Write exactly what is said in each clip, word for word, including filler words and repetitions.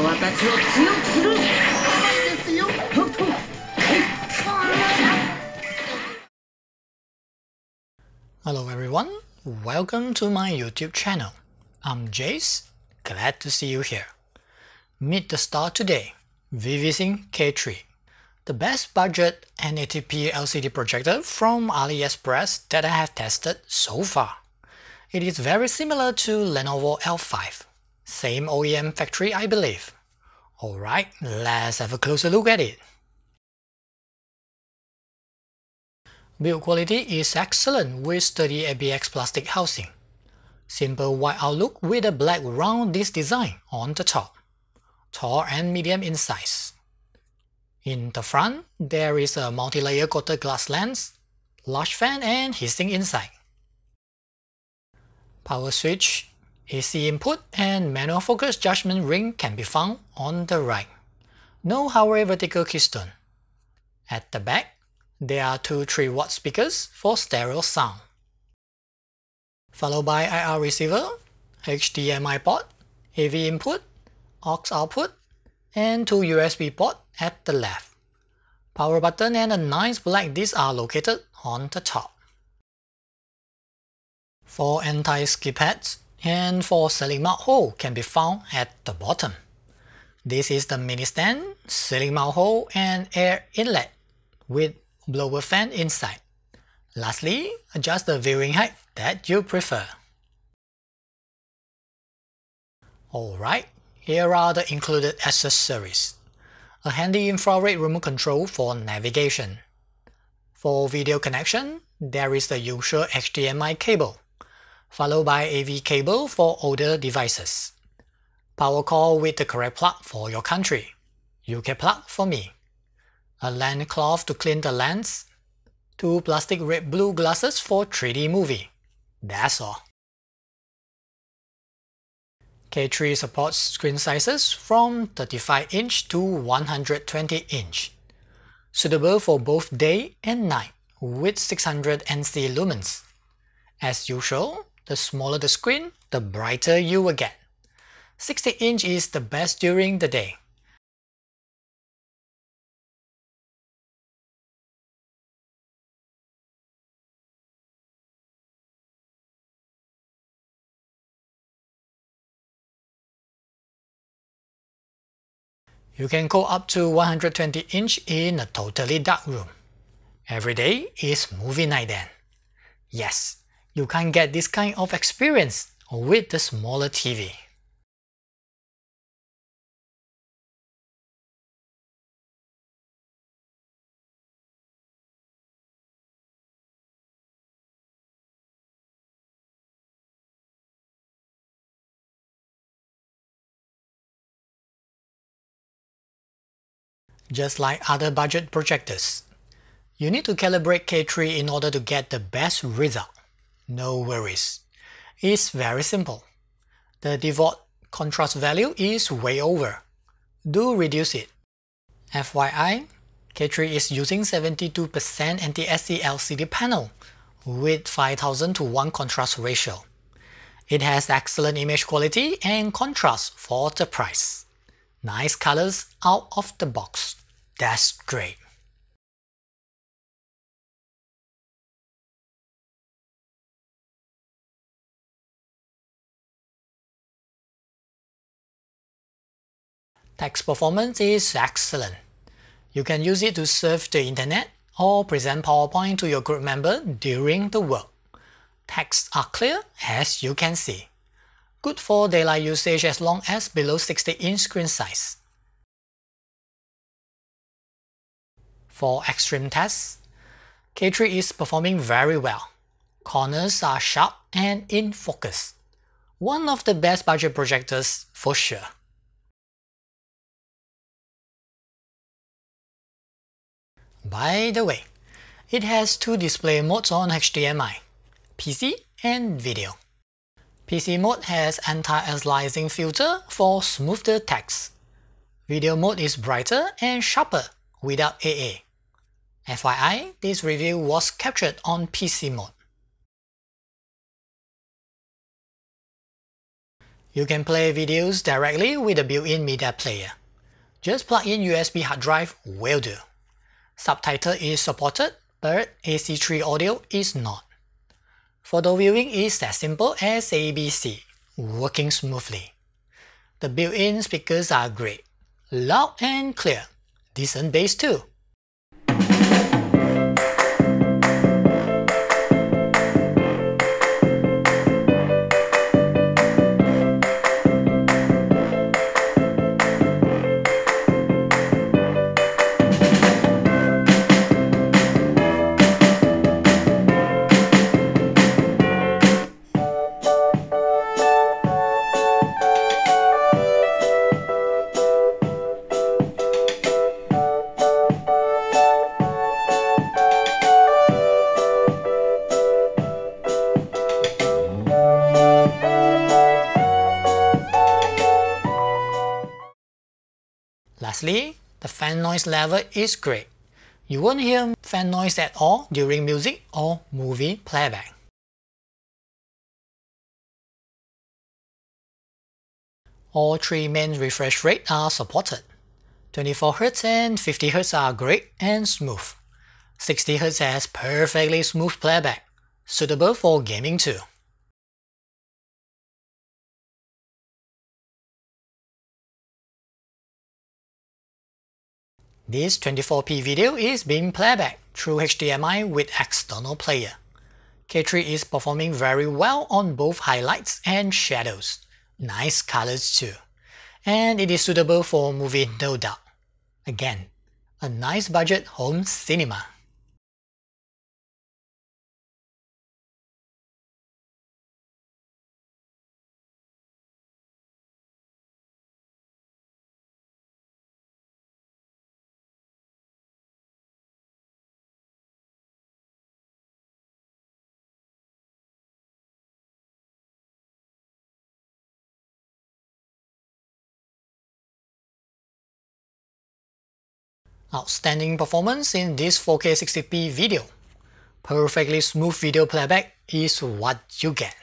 は私を強くするですよ。Hello everyone, welcome to my YouTube channel. I'm Jayce, glad to see you here. Meet the star today, Vivicine K three. The best budget ten eighty p L C D projector from AliExpress that I have tested so far. It is very similar to Lenovo L five. Same O E M factory, I believe. Alright, let's have a closer look at it. Build quality is excellent with sturdy A B X plastic housing. Simple white outlook with a black round disc design on the top. Tall and medium in size. In the front, there is a multi-layer coated glass lens, large fan and heating inside. Power switch, A C input and manual focus adjustment ring can be found on the right. No Huawei vertical keystone. At the back, there are two three watt speakers for stereo sound. Followed by I R receiver, H D M I port, A V input, aux output, and two U S B ports at the left. Power button and a nice black disc are located on the top. Four anti-skip heads and four ceiling mount holes can be found at the bottom. This is the mini stand, ceiling mount hole and air inlet with blower fan inside. Lastly, adjust the viewing height that you prefer. Alright, here are the included accessories. A handy infrared remote control for navigation. For video connection, there is the usual H D M I cable, followed by A V cable for older devices. Power cord with the correct plug for your country, U K plug for me. A lens cloth to clean the lens. Two plastic red-blue glasses for three D movie. That's all. K three supports screen sizes from thirty-five inch to one hundred twenty inch, suitable for both day and night with six hundred N C lumens. As usual, the smaller the screen, the brighter you will get. sixty inch is the best during the day. You can go up to one hundred twenty inch in a totally dark room. Every day is movie night then. Yes, you can't get this kind of experience with the smaller T V. Just like other budget projectors, you need to calibrate K three in order to get the best result. No worries. It's very simple. The default contrast value is way over. Do reduce it. F Y I, K three is using seventy-two percent anti-S C L C D panel with five thousand to one contrast ratio. It has excellent image quality and contrast for the price. Nice colors out of the box. That's great. Text performance is excellent. You can use it to surf the internet or present PowerPoint to your group member during the work. Texts are clear as you can see. Good for daylight usage as long as below sixty inch screen size. For extreme tests, K three is performing very well. Corners are sharp and in focus. One of the best budget projectors for sure. By the way, it has two display modes on H D M I, P C and video. P C mode has anti-aliasing filter for smoother text. Video mode is brighter and sharper without A A. F Y I, this review was captured on P C mode. You can play videos directly with the built-in media player. Just plug in U S B hard drive will do. Subtitle is supported, but A C three audio is not. Photo viewing is as simple as A B C, working smoothly. The built-in speakers are great, loud and clear, decent bass too. Lastly, the fan noise level is great. You won't hear fan noise at all during music or movie playback. All three main refresh rates are supported. twenty-four hertz and fifty hertz are great and smooth. sixty hertz has perfectly smooth playback, suitable for gaming too. This twenty-four P video is being playback through H D M I with external player. K three is performing very well on both highlights and shadows. Nice colors too. And it is suitable for movie, no doubt. Again, a nice budget home cinema. Outstanding performance in this four K sixty P video. Perfectly smooth video playback is what you get.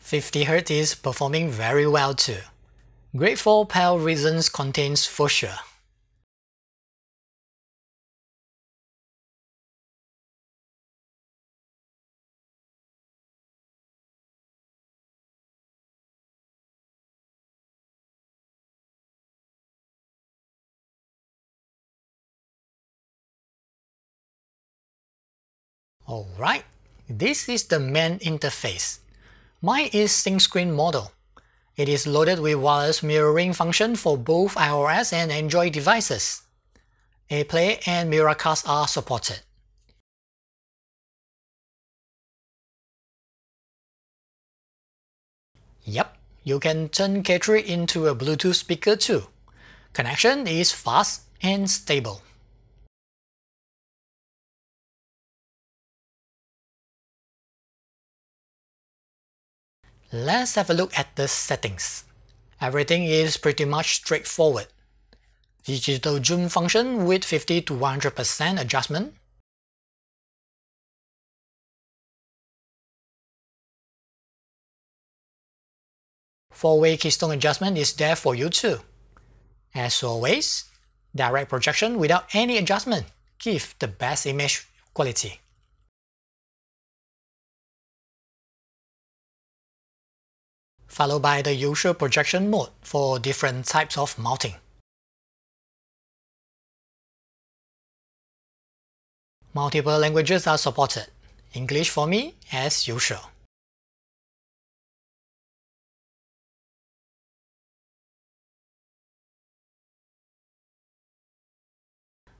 fifty hertz is performing very well too. Great for P A L reasons contains for sure. Alright, this is the main interface. Mine is sync screen model. It is loaded with wireless mirroring function for both i O S and Android devices. AirPlay and Miracast are supported. Yep, you can turn K three into a Bluetooth speaker too. Connection is fast and stable. Let's have a look at the settings. Everything is pretty much straightforward. Digital zoom function with fifty to one hundred percent adjustment. four way keystone adjustment is there for you too. As always, direct projection without any adjustment gives the best image quality. Followed by the usual projection mode for different types of mounting. Multiple languages are supported. English for me, as usual.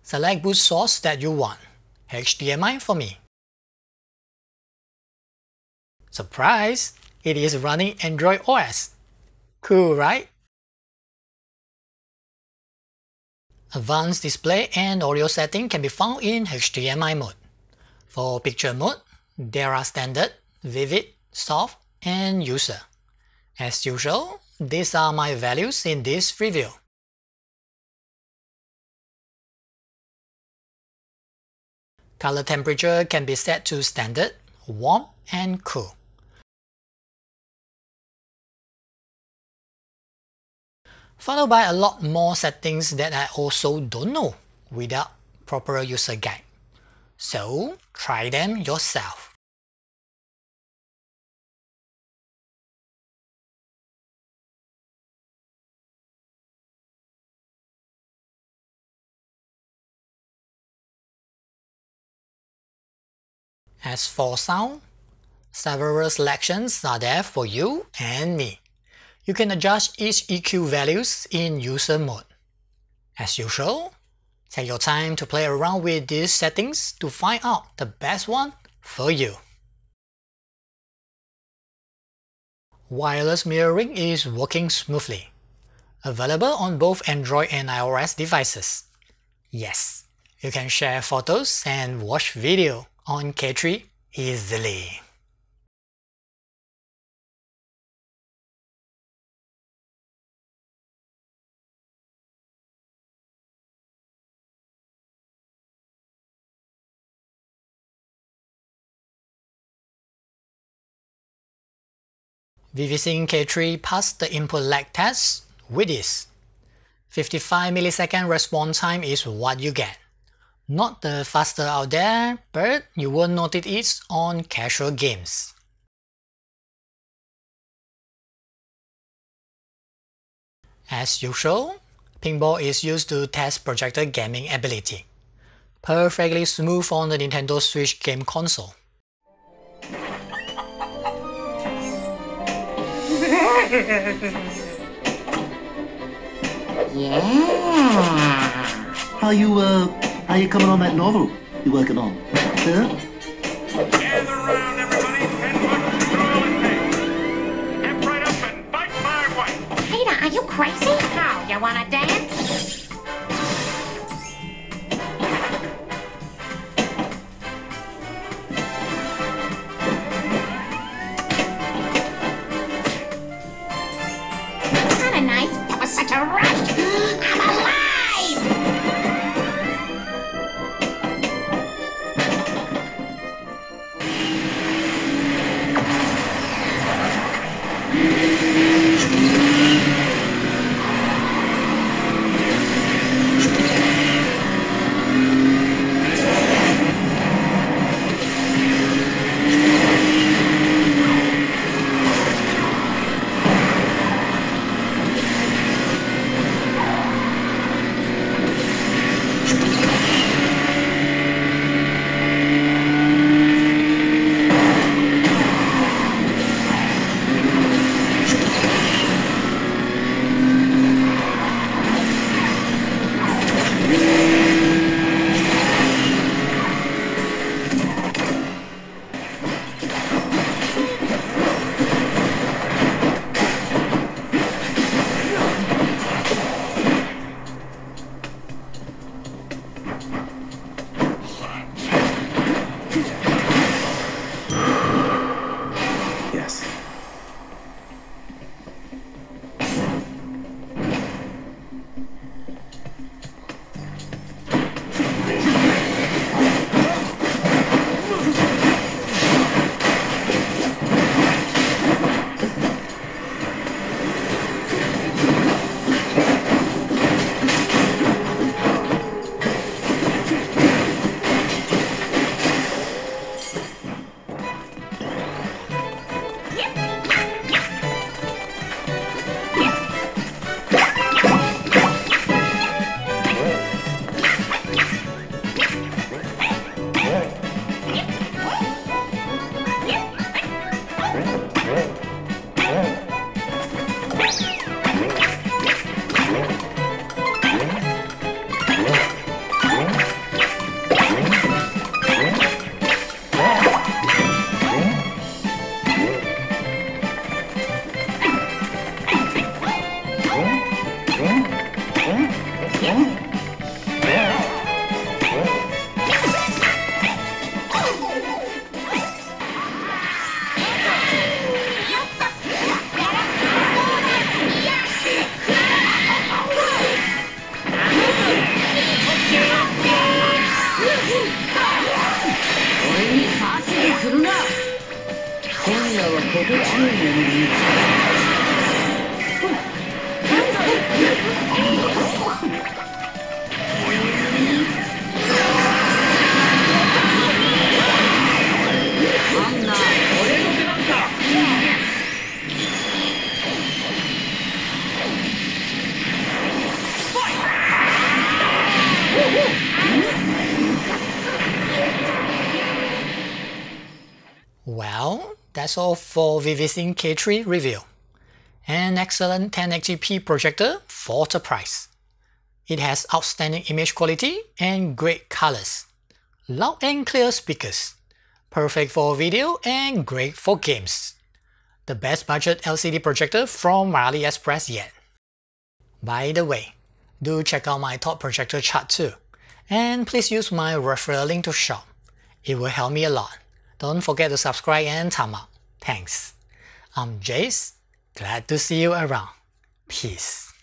Select boot source that you want. H D M I for me. Surprise! It is running Android O S. Cool, right? Advanced display and audio settings can be found in H D M I mode. For picture mode, There are standard, vivid, soft, and user. As usual, these are my values in this review. Color temperature can be set to standard, warm, and cool. Followed by a lot more settings that I also don't know without proper user guide. So, try them yourself. As for sound, several selections are there for you and me. You can adjust each E Q values in user mode. As usual, take your time to play around with these settings to find out the best one for you. Wireless mirroring is working smoothly. Available on both Android and iOS devices. Yes, you can share photos and watch video on K three easily. Vivicine K three passed the input lag test with this. fifty-five millisecond response time is what you get. Not the faster out there, but you won't notice it on casual games. As usual, pinball is used to test projector gaming ability. Perfectly smooth on the Nintendo Switch game console. Yeah. How you uh How are you coming on that novel you're working on? Huh? Gather around everybody and watch the scroll. Step right up and bite my wife. Peter, are you crazy? Now, you wanna dance? Kinda nice. That was such a rush. I'm alive! That's all for Vivicine K three review. An excellent ten eighty p projector for the price. It has outstanding image quality and great colors. Loud and clear speakers. Perfect for video and great for games. The best budget L C D projector from AliExpress yet. By the way, do check out my top projector chart too. And please use my referral link to shop. It will help me a lot. Don't forget to subscribe and thumb up. Thanks. I'm Jayce. Glad to see you around. Peace.